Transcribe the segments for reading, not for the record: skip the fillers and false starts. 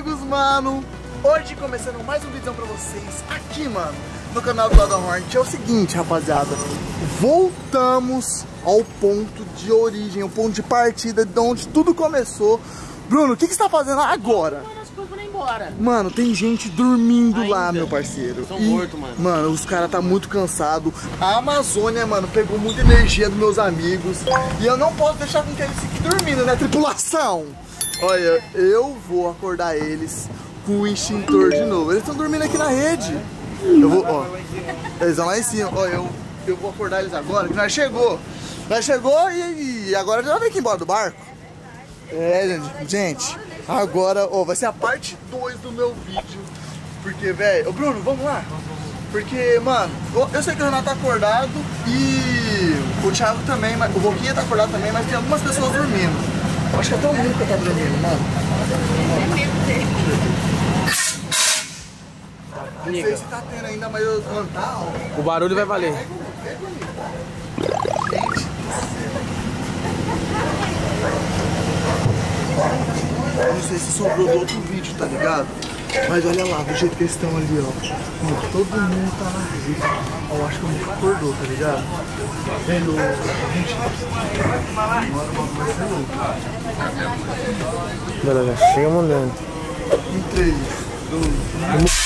amigos, mano! Hoje começando mais um vídeo pra vocês aqui, mano, no canal do Lado da Horn. É o seguinte, rapaziada, voltamos ao ponto de origem, o ponto de partida, de onde tudo começou. Bruno, o que, que você tá fazendo agora? Mano, tem gente dormindo ainda lá, meu parceiro. São mortos, mano. Mano, os caras tá muito cansado. A Amazônia, mano, pegou muita energia dos meus amigos. E eu não posso deixar com que eles fiquem dormindo, né, tripulação? Olha, eu vou acordar eles com o extintor de novo. Eles estão dormindo aqui na rede. Eu vou, ó. Eles estão lá em cima. Ó, eu vou acordar eles agora, que nós chegou. Nós chegou e agora já tem que ir embora do barco. É, gente, agora, ó, vai ser a parte 2 do meu vídeo. Porque, velho, Bruno, vamos lá? Porque, mano, eu sei que o Renato tá acordado e o Thiago também, mas o Boquinha tá acordado também, mas tem algumas pessoas dormindo. Acho que é tão ruim que eu tô dormindo, mano. Não sei se tá tendo ainda, mas eu cantar, ó. O barulho vai valer. Gente. Eu não sei se sobrou do outro vídeo, tá ligado? Mas olha lá, do jeito que eles estão ali, ó. Todo mundo tá na rede. Ó, eu acho que o mundo acordou, tá ligado? Vendo. Gente, vai ser louco. Galera, chega mandando. Em 3, 2, 1.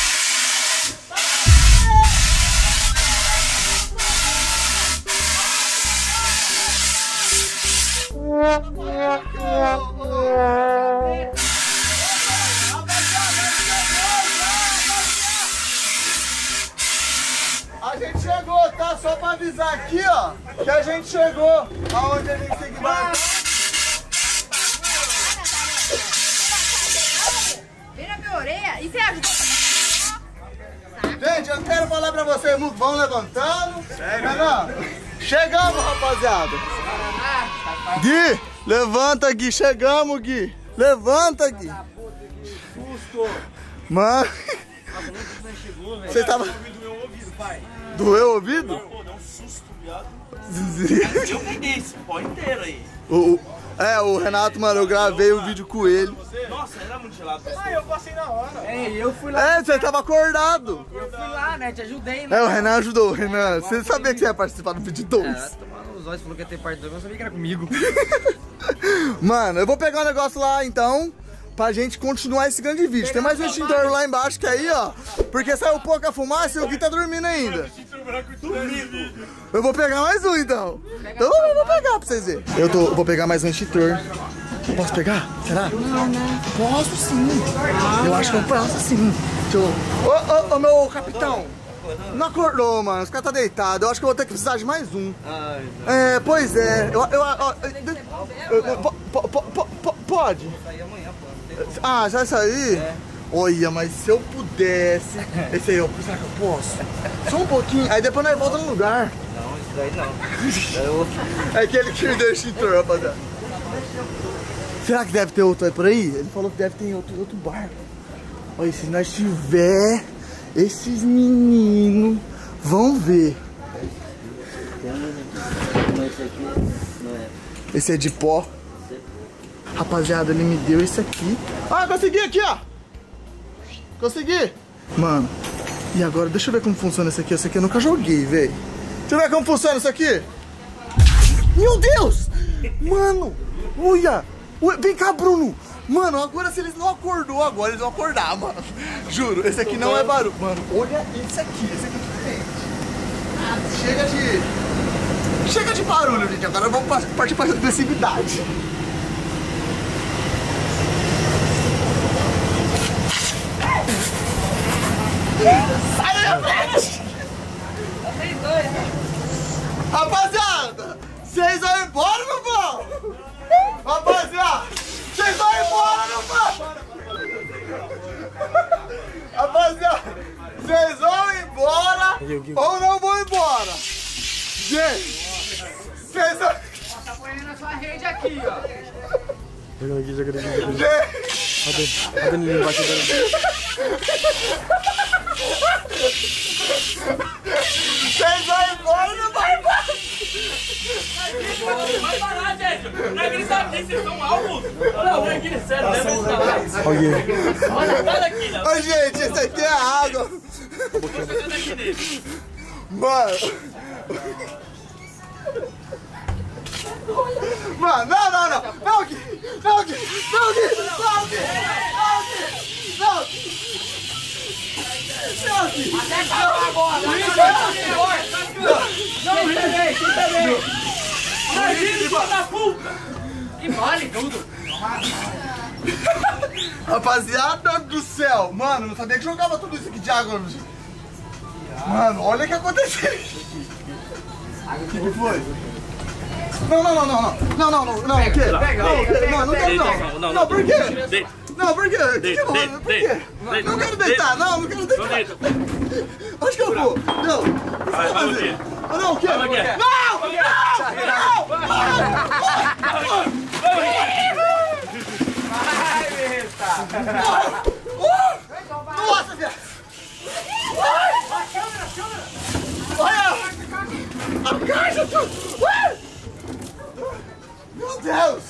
A gente chegou, tá? Só pra avisar aqui, ó, que a gente chegou aonde a gente tem que dar. Vira minha orelha e você ajuda. Gente, eu quero falar pra vocês, vão levantando. Sério? Chegamos, rapaziada. Gui, levanta, Gui. Chegamos, Gui. Levanta, Gui. Mano, você tava... Doeu o ouvido? Pô, deu um susto, viado. Eu peguei esse pó inteiro aí. O Renato, mano, eu gravei o vídeo com ele. Nossa, era muito gelado. Ah, eu passei na hora. É, eu fui lá. É, você tava acordado. Eu fui lá, né? Te ajudei, né? É, o Renan ajudou, Renan. Você sabia que você ia participar do vídeo 2? É, tomando os olhos, falou que ia ter parte 2, mas eu sabia que era comigo. Mano, eu vou pegar um negócio lá, então, pra gente continuar esse grande vídeo. Tem mais um extintor lá embaixo que aí, ó. Porque saiu pouca fumaça e o Gui tá dormindo ainda. Eu vou pegar mais um, então. Então eu vou pegar pra vocês verem. Vou pegar mais um extintor. Eu posso pegar? Será? Não, não. Posso sim. Eu acho que eu posso sim. Deixa eu... Ô, meu capitão. Não acordou, mano. Os caras tá deitado. Eu acho que eu vou ter que precisar de mais um. É, pois é. Pode? Ah, já saí? É. Olha, mas se eu pudesse. Esse aí, será que eu posso? Só um pouquinho, aí depois nós voltamos no lugar. Não, isso daí não. É aquele que me deu o extintor, rapaziada. Será que deve ter outro aí por aí? Ele falou que deve ter outro barco. Olha, se nós tiver, esses meninos vão ver. Esse é de pó. Rapaziada, ele me deu isso aqui. Ah, consegui aqui, ó. Consegui. Mano, e agora deixa eu ver como funciona isso aqui. Isso aqui eu nunca joguei, velho. Deixa eu ver como funciona isso aqui. Meu Deus. Mano, olha. Vem cá, Bruno. Mano, agora se eles não acordou, agora eles vão acordar, mano. Juro, esse aqui não é barulho. Mano, olha isso aqui. Esse aqui é diferente. Chega de barulho, gente. Agora vamos partir para a agressividade. Sai da minha frente! Rapaziada, vocês vão embora, meu povo! Rapaziada, vocês vão embora, meu povo! Rapaziada, vocês vão embora ou não vão embora? Gente, vocês vão... Tá apoiando a sua rede aqui, ó. Gente... A Dani bate o Dani. Vocês vão embora ou não vai embora? Vai parar, gente! Não é grisadinho, vocês são alvos! Olha aqui, sério, leva esse trabalho. Olha, sai daqui, Léo! Ô, gente, esse aqui é água! Eu tô chegando aqui nele. Mano! Mano, não! Não, Gui! Não, Gui! Não, Gui! Não, Gui! Não, Gui! Até acabou agora! Não, Richard! Imagina, filho da puta! Que vale tudo! Rapaziada do céu! Mano, não sabia que jogava tudo isso aqui de água. Mano, olha o que aconteceu! O que foi? Não, o quê? Não, por quê? Não, por quê? Por quê? Não quero deitar, não quero deitar. Onde que eu vou? Não, o que você vai fazer? Não, o quê? Não! Não! Nossa, viado! A câmera, olha! A caixa, meu Deus!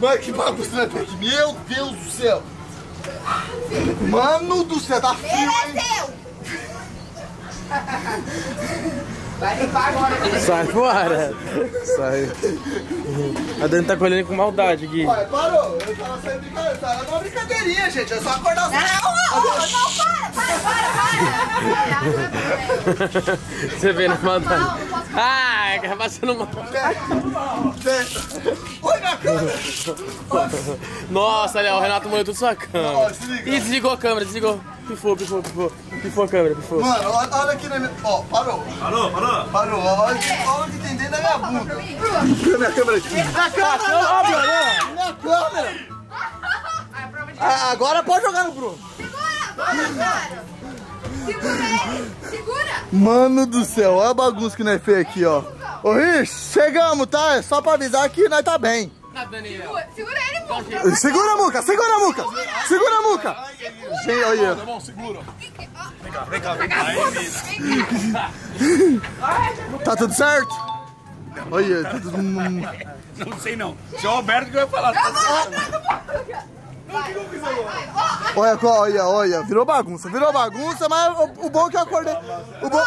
Mano, que bagunça, né? Meu Deus do céu! Mano do céu, tá frio, hein? Vai limpar agora. Sai fora! Sai. A Dani tá colhendo com maldade, Gui. Olha, parou. Eu tava saindo brincadeira. Tava uma brincadeirinha, gente. É só acordar. Não, para. Você vê na maldade. Ah, tá passando mal. Oi, minha câmera. Nossa, Léo, o Renato molhou tudo sua câmera. Ih, desligou a câmera, desligou. Pifou. Pifou a câmera, pifou. Mano, olha aqui na minha... Ó, parou. Olha onde tem dentro da minha bunda. Minha câmera aqui. Minha câmera. Agora pode jogar no Bruno. Segura ele. Mano do céu, olha a bagunça que nós fez aqui, ó. Ô, Rich, chegamos, tá? É só pra avisar que nós tá bem. Segura ele, Muca. Segura a Muca. Olha, tá bom, segura. Vem cá. Tá tudo certo? Olha, tá tudo... Não sei não. Se é o Alberto que vai falar. Eu vou atrás do Muca. Olha, virou bagunça, mas o bom é que eu acordei. O bom,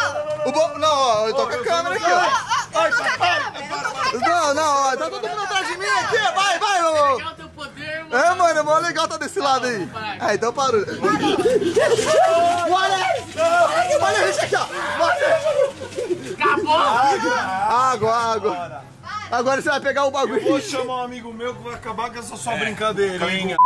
não, ó, eu tô com a câmera aqui, ó. Não, tá todo mundo atrás de mim aqui, vai, ô. Legal teu poder, mano. É, mano, é mó legal, tá desse lado aí. Ah, então parou. Olha isso aqui, ó. Acabou. Água. Agora você vai pegar o bagulho. Eu vou chamar um amigo meu que vai acabar com essa sua brincadeirinha.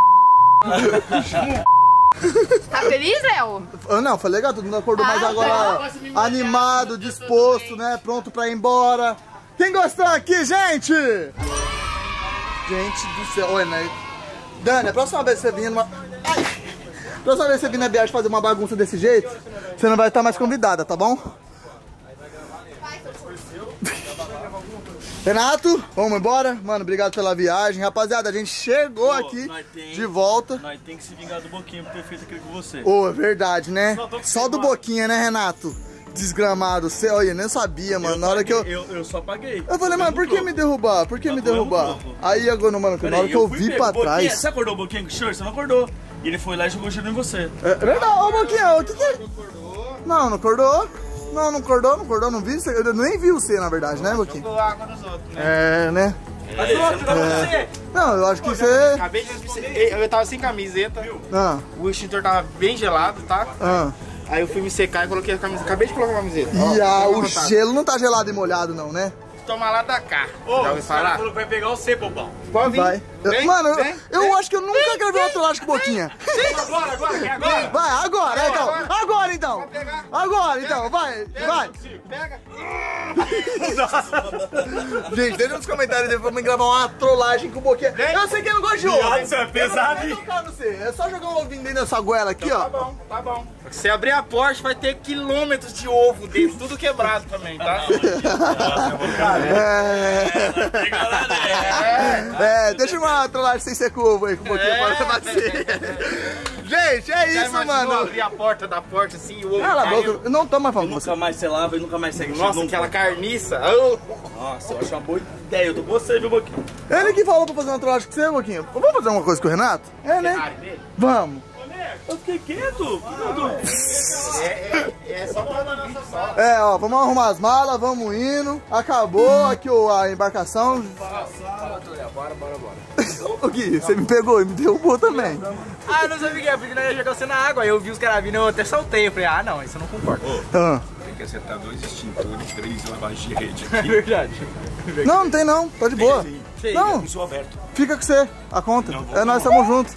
Tá feliz, Léo? Não, foi legal, todo mundo acordou mais agora animado, disposto, né? Pronto pra ir embora. Quem gostou aqui, gente? Gente do céu, olha, né? Dani, a próxima vez que você vir numa... Ai! Próxima vez que você vir na viagem fazer uma bagunça desse jeito, você não vai estar mais convidada, tá bom? Renato, vamos embora. Mano, obrigado pela viagem. Rapaziada, a gente chegou aqui de volta. Nós tem que se vingar do Boquinha por ter feito aquilo com você. Ô, é verdade, né? Só do Boquinha, né, Renato? Desgramado. Você, olha, nem sabia, mano. Na hora que eu só paguei. Eu falei, mano, por que me derrubar? Aí agora, mano, na hora que eu vi pra trás... Você acordou o Boquinha com o senhor? Você não acordou. E ele foi lá e jogou o giro em você. É verdade. Ô, Boquinha, o que que... Não acordou. Não acordou, não vi. Eu nem vi você, na verdade, né, Luquim? Jogou água nos outros, né? É, né? Não, eu acho que você... Eu tava sem camiseta, o extintor tava bem gelado, tá? Aí eu fui me secar e coloquei a camiseta. Acabei de colocar a camiseta. E o gelo não tá gelado e molhado, não, né? Toma lá da cá. Ô, você vai pegar o C, bobão. Pode vir. Mano, eu acho que eu nunca gravei outro lado com Boquinha. Agora. Vai, agora então. Agora então, vai. Pega. Gente, deixa nos comentários depois pra mim gravar uma trollagem com o Boquinha. Eu sei que eu não gosto de ovo. Isso é pesado, hein? É só jogar um ovinho dentro dessa goela aqui, ó. Tá bom. Se abrir a porta, vai ter quilômetros de ovo dentro, tudo quebrado também, tá? Deixa uma trollagem sem ser com ovo aí, com o Boquinha, para você. Gente, gente, é já isso, mano. Eu abri a porta da porta assim e o outro. Cala a boca, eu não tô mais falando. Nunca mais você lava e nunca mais segue. Nossa, Chico, aquela carniça. Oh. Nossa, eu acho uma boa ideia. Eu tô com você, viu, Boquinha? Ele que falou pra fazer uma trollagem com você, Boquinha. Vamos fazer uma coisa com o Renato? É, né? Vamos. Eu fiquei quieto. É só pra na nossa sala. É, ó, vamos arrumar as malas, vamos indo. Acabou aqui a embarcação. Bora. O Gui, você me pegou e me derrubou também. Ah, não sei o que é, porque nós ia jogar você na água. Aí eu vi os caras vindo, eu até saltei. Eu falei, ah, não, isso eu não concordo. Tem que acertar 2 extintores, 3 lavagens de rede. É verdade. Não, não tem não, tá de boa. Não, fica com você, a conta. É, nós estamos juntos.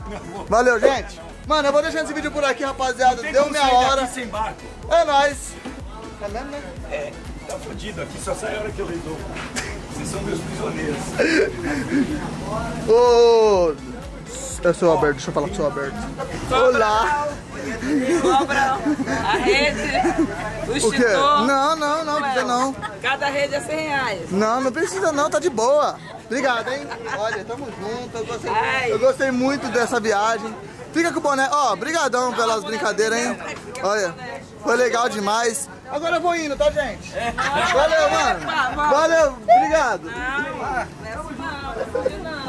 Valeu, gente. Mano, eu vou deixando esse vídeo por aqui, rapaziada. Deu minha hora. Sem barco. É nóis. Tá mesmo, né? É, tá fodido aqui, só sai a hora que eu resolvo. Vocês são meus prisioneiros. Ô, eu sou o Alberto, deixa eu falar com o seu Alberto. Olá. A rede, o Chito. Não, não, não. Cada rede é R$100. Não, não precisa não, tá de boa. Obrigado, hein? Olha, tamo junto. Eu gostei muito dessa viagem. Fica com o boné. Ó, brigadão pelas brincadeiras, hein? Olha, foi legal demais. Agora eu vou indo, tá, gente? Valeu, mano. Valeu, obrigado.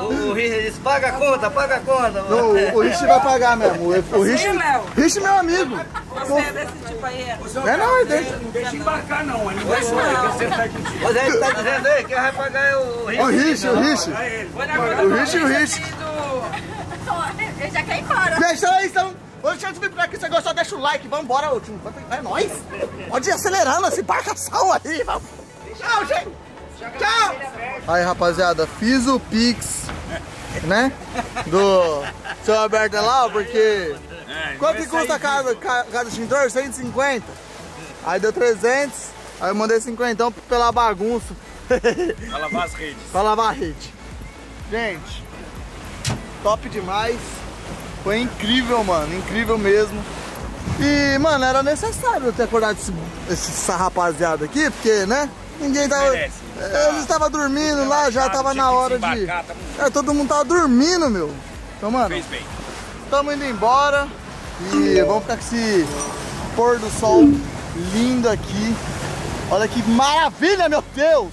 O Richard disse, paga a conta, mano. O Richard vai pagar mesmo. O Richard é meu amigo. Você é desse tipo aí? É não, não deixa embarcar não. Ele não deixa não. Mas ele tá dizendo aí, quem vai pagar é o Richard. O Richard. Eu já quero ir embora. Deixa aí, então. Deixa eu vir pra aqui. Se você gostou, deixa o like. Vamos embora, último. É nóis. Pode ir acelerando essa embarcação aí. Vamos. Tchau, gente. Tchau. Aí, rapaziada. Fiz o Pix, né? Do seu Alberto lá, porque... Quanto que custa cada extintor? 150. Aí deu 300. Aí eu mandei 50 então, pela bagunça. Pra lavar as redes. Pra lavar a rede. Gente... Top demais, foi incrível, mano, incrível mesmo. E, mano, era necessário eu ter acordado essa rapaziada aqui, porque, né, ninguém tava... Eles estavam dormindo lá, já tava na hora de... Todo mundo tava dormindo, meu. Então, mano, estamos indo embora e vamos ficar com esse pôr do sol lindo aqui. Olha que maravilha, meu Deus!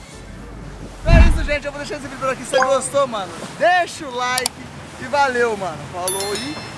É isso, gente, eu vou deixar esse vídeo por aqui. Se você gostou, mano, deixa o like. E valeu, mano. Falou e...